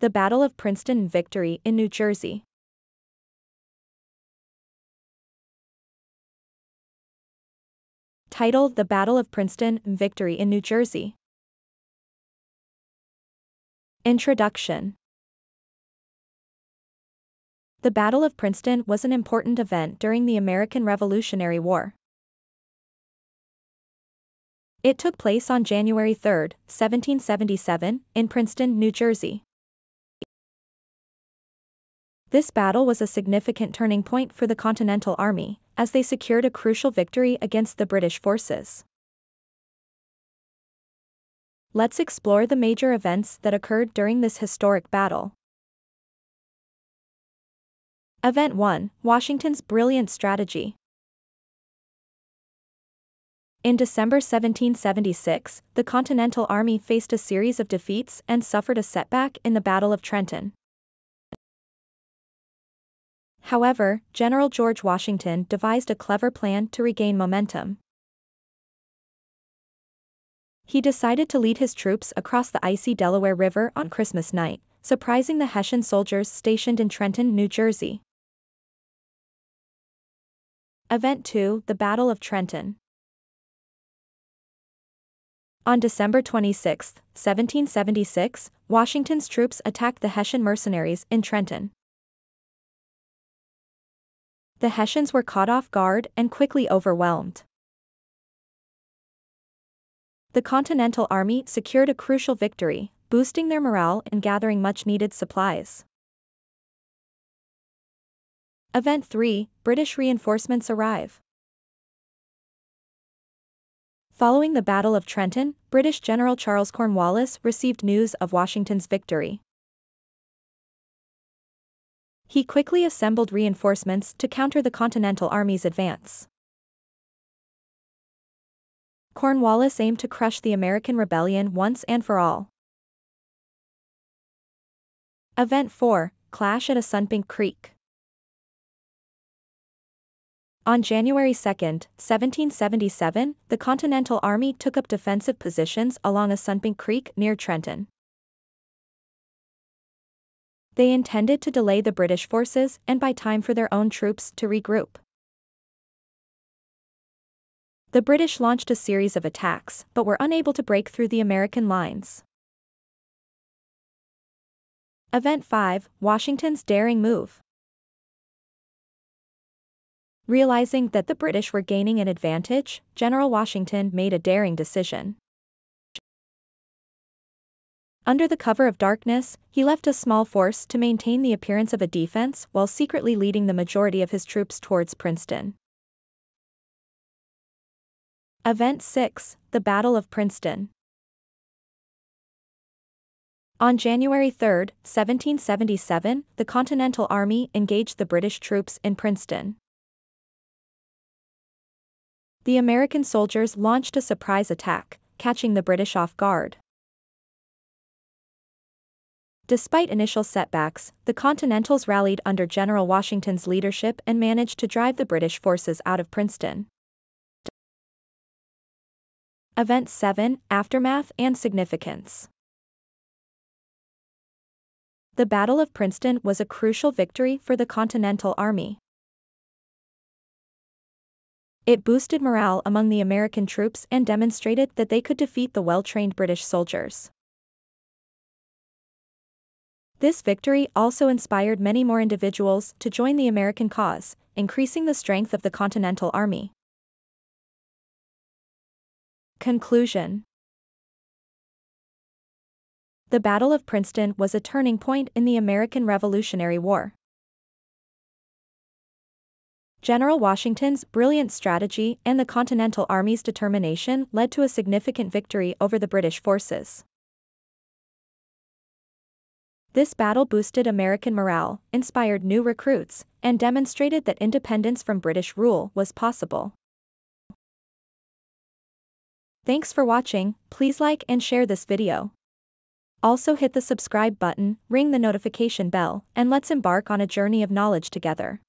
The Battle of Princeton victory in New Jersey. Title: The Battle of Princeton victory in New Jersey. Introduction. The Battle of Princeton was an important event during the American Revolutionary War. It took place on January 3, 1777, in Princeton, New Jersey. This battle was a significant turning point for the Continental Army, as they secured a crucial victory against the British forces. Let's explore the major events that occurred during this historic battle. Event 1: Washington's brilliant strategy. In December 1776, the Continental Army faced a series of defeats and suffered a setback in the Battle of Trenton. However, General George Washington devised a clever plan to regain momentum. He decided to lead his troops across the icy Delaware River on Christmas night, surprising the Hessian soldiers stationed in Trenton, New Jersey. Event 2: The Battle of Trenton. On December 26, 1776, Washington's troops attacked the Hessian mercenaries in Trenton. The Hessians were caught off guard and quickly overwhelmed. The Continental Army secured a crucial victory, boosting their morale and gathering much-needed supplies. Event 3: British reinforcements arrive. Following the Battle of Trenton, British General Charles Cornwallis received news of Washington's victory. He quickly assembled reinforcements to counter the Continental Army's advance. Cornwallis aimed to crush the American rebellion once and for all. Event 4: Clash at Assunpink Creek. On January 2, 1777, the Continental Army took up defensive positions along Assunpink Creek near Trenton. They intended to delay the British forces and buy time for their own troops to regroup. The British launched a series of attacks but were unable to break through the American lines. Event 5: Washington's daring move. Realizing that the British were gaining an advantage, General Washington made a daring decision. Under the cover of darkness, he left a small force to maintain the appearance of a defense while secretly leading the majority of his troops towards Princeton. Event 6: The Battle of Princeton. On January 3, 1777, the Continental Army engaged the British troops in Princeton. The American soldiers launched a surprise attack, catching the British off guard. Despite initial setbacks, the Continentals rallied under General Washington's leadership and managed to drive the British forces out of Princeton. Event 7: Aftermath and Significance. The Battle of Princeton was a crucial victory for the Continental Army. It boosted morale among the American troops and demonstrated that they could defeat the well-trained British soldiers. This victory also inspired many more individuals to join the American cause, increasing the strength of the Continental Army. Conclusion. The Battle of Princeton was a turning point in the American Revolutionary War. General Washington's brilliant strategy and the Continental Army's determination led to a significant victory over the British forces. This battle boosted American morale, inspired new recruits, and demonstrated that independence from British rule was possible. Thanks for watching. Please like and share this video. Also hit the subscribe button, ring the notification bell, and let's embark on a journey of knowledge together.